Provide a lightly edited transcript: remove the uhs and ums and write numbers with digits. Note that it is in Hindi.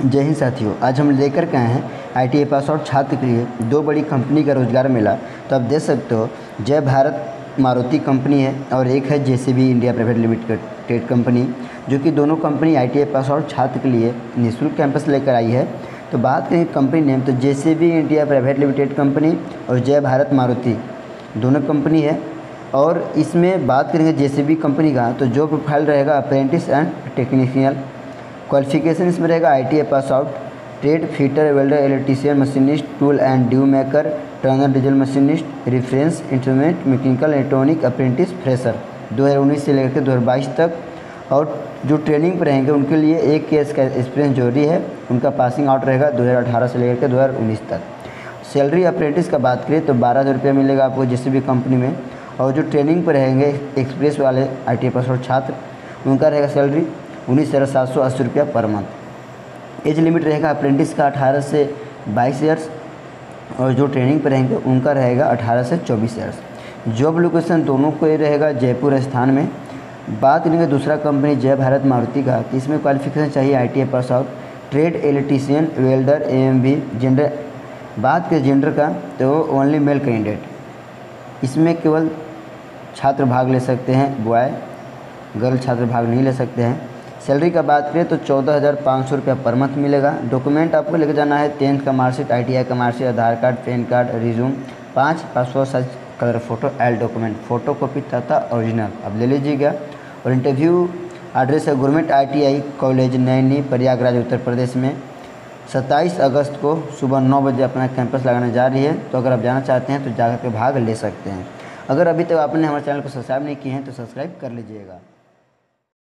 जय हिंद साथियों, आज हम लेकर के आए हैं आईटीआई पास आउट छात्र के लिए दो बड़ी कंपनी का रोजगार मिला। तो आप देख सकते हो, जय भारत मारुति कंपनी है और एक है JCB India private limited company, जो कि दोनों कंपनी आईटीआई पास आउट छात्र के लिए निःशुल्क कैंपस लेकर आई है। तो बात करें कंपनी नेम, तो JCB India private limited company और जय भारत मारुति दोनों कंपनी है। और इसमें बात करेंगे जेसीबी कंपनी का, तो जो प्रोफाइल रहेगा अप्रेंटिस एंड टेक्नीशियल। क्वालिफिकेशन इसमें रहेगा ITI pass out, trade fitter, welder, electrician, machinist, tool and die maker, turner diesel machinist, reference instrument, mechanical, electronic, apprentice, fresher 2019 से लेकर 2022 तक। और जो ट्रेनिंग पर रहेंगे उनके लिए 1 ईयर का एक्सपीरियंस जरूरी है। उनका पासिंग आउट रहेगा 2018 से लेकर 2019 तक। सैलरी अप्रेंटिस का बात करें तो 12,000 रुपये मिलेगा आपको जेसीबी कंपनी में। और जो ट्रेनिंग पर रहेंगे एक्सपीरियंस वाले आईटीआई पास आउट छात्र, उनका रहेगा सैलरी 19,780 रुपया पर मंथ। एज लिमिट रहेगा अप्रेंटिस का 18 से 22 ईयर्स और जो ट्रेनिंग पर रहेंगे उनका रहेगा 18 से 24 ईयर्स। जॉब लोकेशन दोनों को ये रहेगा जयपुर स्थान में। बात करेंगे दूसरा कंपनी जय भारत मारुति का, कि इसमें क्वालिफिकेशन चाहिए ITI pass out, trade, electrician, welder, AMV. Gender, बात करें जेंडर का तो ओनली मेल कैंडिडेट, इसमें केवल छात्र भाग ले सकते हैं, बॉय, गर्ल छात्र भाग नहीं ले सकते हैं। सैलरी का बात करें तो 14,500 रुपया पर मंथ मिलेगा। डॉक्यूमेंट आपको लेकर जाना है 10th का मार्कशीट, आईटीआई का marksheet, Aadhaar card, PAN card, resume, 5 passport size colour photo, all document, photocopy तथा ओरिजिनल अब ले लीजिएगा। और इंटरव्यू एड्रेस है government ITI college Naini Prayagraj Uttar Pradesh में। 27 अगस्त को सुबह 9 बजे अपना कैंपस लगाने जा रही है। तो अगर आप जाना चाहते हैं तो जाकर के भाग ले सकते हैं। अगर अभी तक आपने हमारे चैनल को सब्सक्राइब नहीं किए हैं तो सब्सक्राइब कर लीजिएगा।